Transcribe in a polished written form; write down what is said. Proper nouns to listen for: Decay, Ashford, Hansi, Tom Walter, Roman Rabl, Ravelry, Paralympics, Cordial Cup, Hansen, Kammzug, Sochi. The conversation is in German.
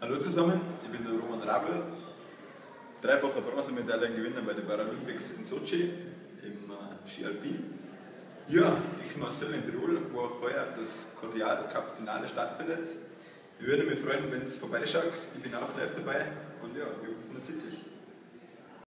Hallo zusammen, ich bin der Roman Rabl, dreifacher Bronzemedaillengewinner bei den Paralympics in Sochi im Ski Alpin. Ja, ich bin Marcel in Tirol, wo auch heuer das Cordial Cup Finale stattfindet. Ich würde mich freuen, wenn du vorbeischaust. Ich bin auch live dabei und ja, wir hoffen, man sieht sich.